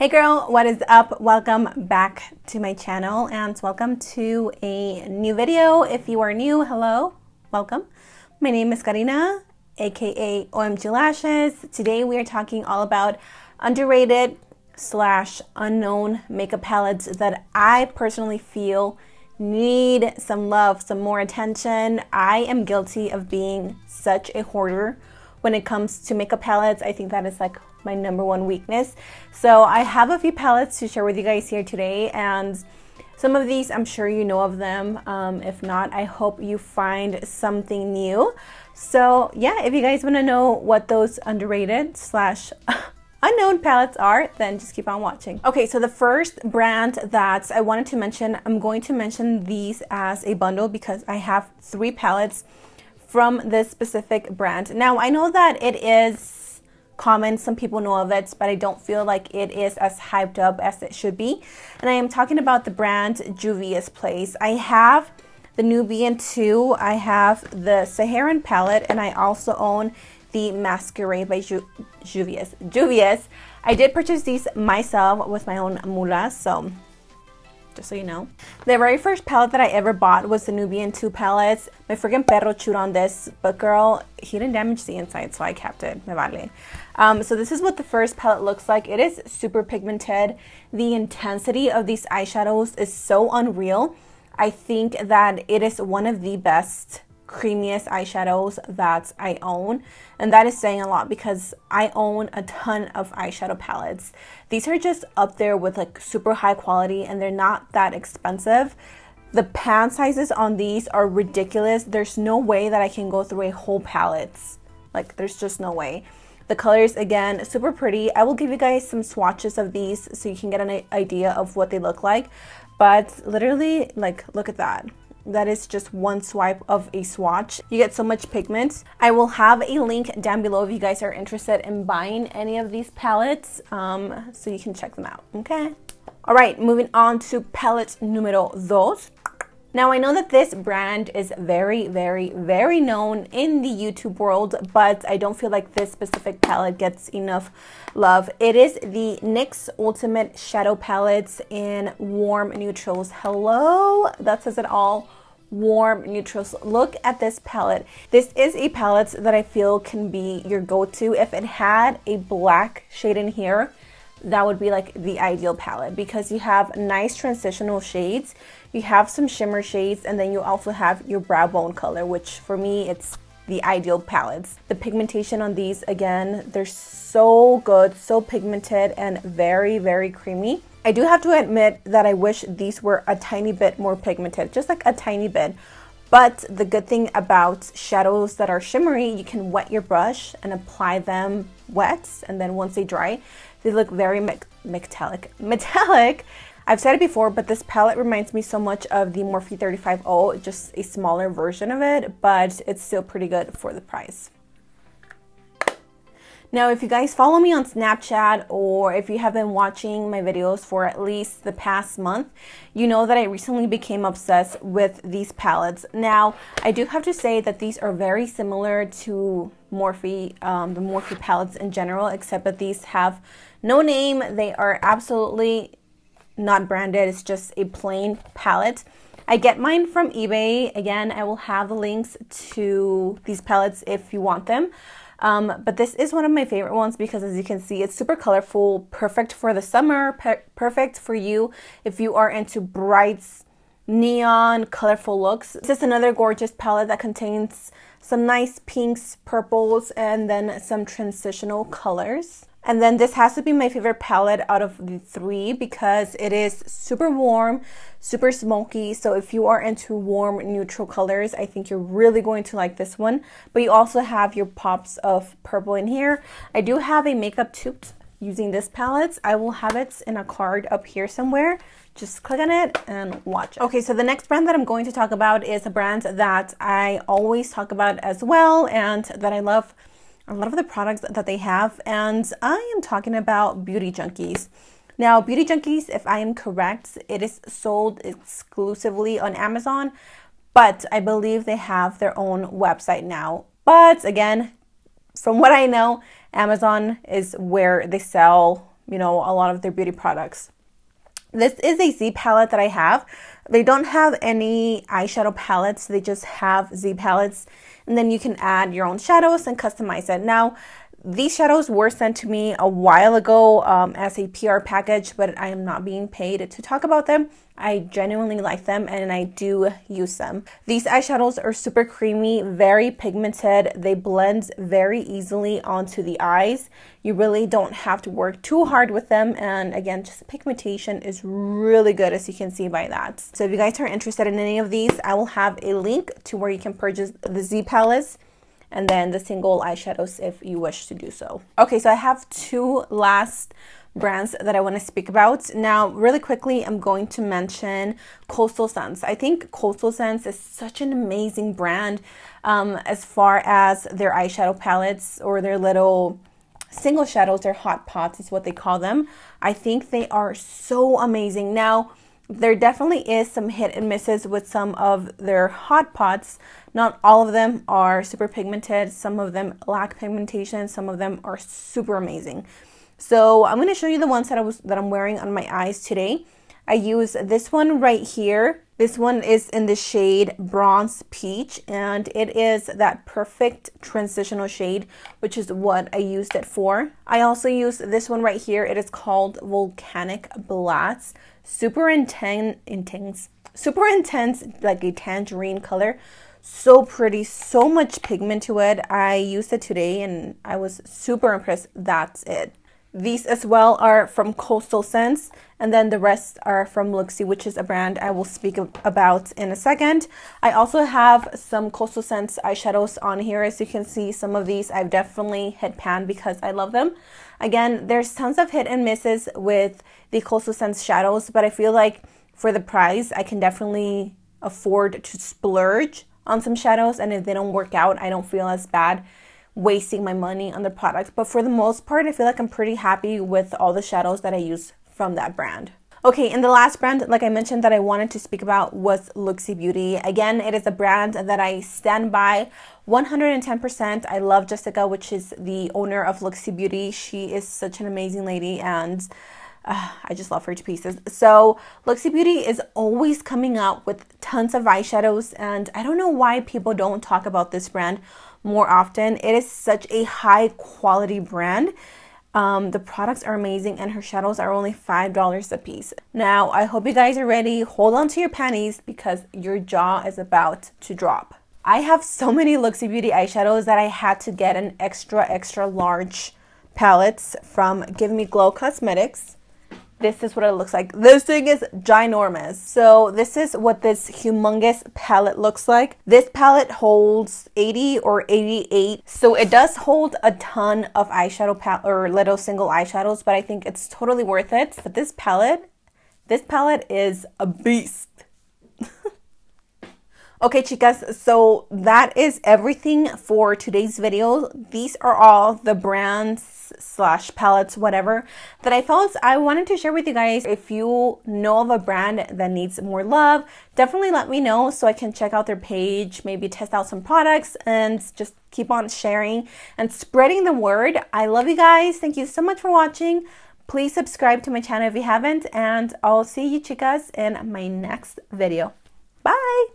Hey girl, what is up? Welcome back to my channel and welcome to a new video. If you are new, hello, welcome. My name is Karina, aka OMG Lashes. Today we are talking all about underrated slash unknown makeup palettes that I personally feel need some love, some more attention. I am guilty of being such a hoarder when it comes to makeup palettes. I think that is like my number one weakness. So I have a few palettes to share with you guys here today, and some of these I'm sure you know of them. If not, I hope you find something new. So yeah, if you guys want to know what those underrated slash unknown palettes are, then just keep on watching. Okay, so the first brand that I wanted to mention, I'm going to mention these as a bundle because I have three palettes from this specific brand. Now I know that it is common, some people know of it, but I don't feel like it is as hyped up as it should be, and I am talking about the brand Juvia's Place. I have the Nubian 2, I have the Saharan palette, and I also own the Masquerade by Juvia's. I did purchase these myself with my own moolah, so just so you know. The very first palette that I ever bought was the Nubian 2 palettes. My freaking perro chewed on this, but girl, he didn't damage the inside, so I kept it. Me vale. So this is what the first palette looks like. It is super pigmented. The intensity of these eyeshadows is so unreal. I think that it is one of the best, creamiest eyeshadows that I own, and that is saying a lot because I own a ton of eyeshadow palettes. These are just up there with like super high quality, and they're not that expensive. The pan sizes on these are ridiculous. There's no way that I can go through a whole palette, like there's just no way. The colors, again, super pretty. I will give you guys some swatches of these so you can get an idea of what they look like, but literally, like, look at that. That is just one swipe of a swatch. You get so much pigment. I will have a link down below if you guys are interested in buying any of these palettes, so you can check them out, okay? All right, moving on to palette numero dos. Now, I know that this brand is very, very, very known in the YouTube world, but I don't feel like this specific palette gets enough love. It is the NYX Ultimate Shadow Palettes in Warm Neutrals. Hello, that says it all. Warm neutrals. Look at this palette. This is a palette that I feel can be your go-to. If it had a black shade in here, that would be like the ideal palette, because you have nice transitional shades, you have some shimmer shades, and then you also have your brow bone color, which for me, it's the ideal palettes. The pigmentation on these, again, they're so good, so pigmented and very, very creamy. I do have to admit that I wish these were a tiny bit more pigmented, just like a tiny bit. But the good thing about shadows that are shimmery, you can wet your brush and apply them wet, and then once they dry, they look very metallic. I've said it before, but this palette reminds me so much of the Morphe 350, just a smaller version of it, but it's still pretty good for the price. Now, if you guys follow me on Snapchat, or if you have been watching my videos for at least the past month, you know that I recently became obsessed with these palettes. Now, I do have to say that these are very similar to Morphe, the Morphe palettes in general, except that these have no name. They are absolutely not branded. It's just a plain palette. I get mine from eBay. Again, I will have the links to these palettes if you want them. But this is one of my favorite ones because, as you can see, it's super colorful, perfect for the summer, perfect for you if you are into bright, neon, colorful looks. This is another gorgeous palette that contains some nice pinks, purples, and then some transitional colors. And then this has to be my favorite palette out of the three because it is super warm, super smoky. So if you are into warm neutral colors, I think you're really going to like this one. But you also have your pops of purple in here. I do have a makeup tube using this palette. I will have it in a card up here somewhere. Just click on it and watch it. Okay, so the next brand that I'm going to talk about is a brand that I always talk about as well, and that I love a lot of the products that they have, and I am talking about Beauty Junkees. Now, Beauty Junkees, if I am correct, it is sold exclusively on Amazon, but I believe they have their own website now. But again, from what I know, Amazon is where they sell you know, a lot of their beauty products. This is a Z palette that I have. They don't have any eyeshadow palettes. They just have Z palettes. And then you can add your own shadows and customize it. Now, these shadows were sent to me a while ago as a PR package, but I am not being paid to talk about them. I genuinely like them and I do use them. These eyeshadows are super creamy, very pigmented. They blend very easily onto the eyes. You really don't have to work too hard with them. And again, just pigmentation is really good, as you can see by that. So if you guys are interested in any of these, I will have a link to where you can purchase the Z palettes and then the single eyeshadows if you wish to do so. Okay, so I have two last brands that I want to speak about. Now, really quickly, I'm going to mention Coastal Scents. I think Coastal Scents is such an amazing brand as far as their eyeshadow palettes or their little single shadows, their hot pots is what they call them. I think they are so amazing. Now, there definitely is some hit and misses with some of their hot pots. Not all of them are super pigmented. Some of them lack pigmentation. Some of them are super amazing. So I'm going to show you the ones that I'm wearing on my eyes today. I use this one right here. This one is in the shade Bronze Peach, and it is that perfect transitional shade, which is what I used it for. I also use this one right here. It is called Volcanic Blast. Super intense, like a tangerine color. So pretty, so much pigment to it. I used it today and I was super impressed. That's it. These as well are from Coastal Scents, and then the rest are from Luxie, which is a brand I will speak about in a second. I also have some Coastal Scents eyeshadows on here. As you can see, some of these I've definitely hit pan because I love them. Again, there's tons of hit and misses with the Coastal Scents shadows, but I feel like for the price, I can definitely afford to splurge on some shadows, and if they don't work out, I don't feel as bad wasting my money on the product. But for the most part, I feel like I'm pretty happy with all the shadows that I use from that brand. Okay, and the last brand, like I mentioned, that I wanted to speak about was Looxi Beauty. Again, it is a brand that I stand by 110%. I love Jessica, which is the owner of Looxi Beauty. She is such an amazing lady, and I just love her to pieces. So Looxi Beauty is always coming out with tons of eyeshadows, and I don't know why people don't talk about this brand more often. It is such a high quality brand. The products are amazing, and her shadows are only $5 a piece. Now, I hope you guys are ready. Hold on to your panties because your jaw is about to drop. I have so many Looxi Beauty eyeshadows that I had to get an extra large palettes from Give Me Glow Cosmetics. This is what it looks like. This thing is ginormous. So this is what this humongous palette looks like. This palette holds 80 or 88. So it does hold a ton of eyeshadow or little single eyeshadows, but I think it's totally worth it. But this palette is a beast. Okay, chicas, so that is everything for today's video. These are all the brands / palettes, whatever, that I felt I wanted to share with you guys. If you know of a brand that needs more love, definitely let me know so I can check out their page, maybe test out some products, and just keep on sharing and spreading the word. I love you guys. Thank you so much for watching. Please subscribe to my channel if you haven't, and I'll see you chicas in my next video. Bye!